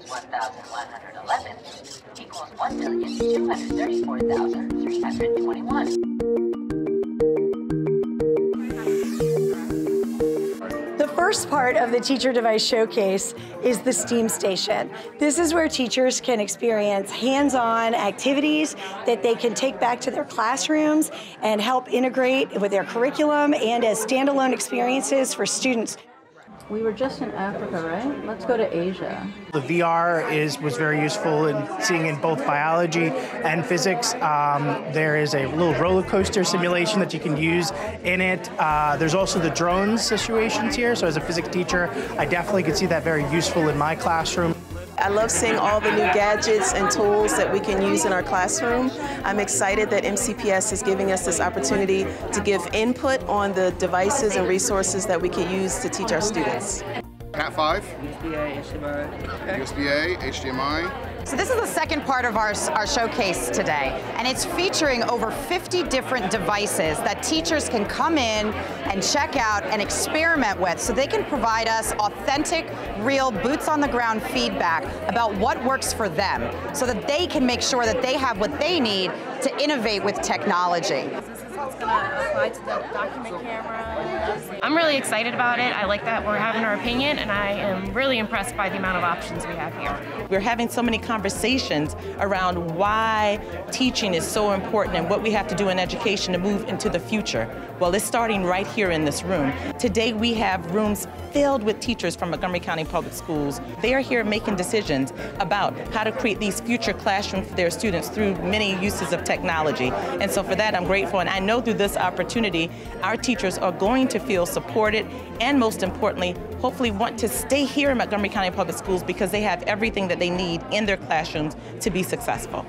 times 1,111 equals 1,234,321. The first part of the Teacher Device Showcase is the STEAM Station. This is where teachers can experience hands-on activities that they can take back to their classrooms and help integrate with their curriculum and as standalone experiences for students. We were just in Africa, right? Let's go to Asia. The VR was very useful in seeing in both biology and physics. There is a little roller coaster simulation that you can use in it. There's also the drone situations here. So as a physics teacher, I definitely could see that very useful in my classroom. I love seeing all the new gadgets and tools that we can use in our classroom. I'm excited that MCPS is giving us this opportunity to give input on the devices and resources that we can use to teach our students. Cat 5, USB-A, HDMI. So this is the second part of our showcase today, and it's featuring over 50 different devices that teachers can come in and check out and experiment with, so they can provide us authentic, real, boots on the ground feedback about what works for them, so that they can make sure that they have what they need to innovate with technology. I'm really excited about it. I like that we're having our opinion, and I am really impressed by the amount of options we have here. We're having so many conversations around why teaching is so important and what we have to do in education to move into the future. Well, it's starting right here in this room. Today we have rooms filled with teachers from Montgomery County Public Schools. They are here making decisions about how to create these future classrooms for their students through many uses of technology. And so for that, I'm grateful, and I know through this opportunity, our teachers are going to feel supported and, most importantly, hopefully want to stay here in Montgomery County Public Schools because they have everything that they need in their classrooms to be successful.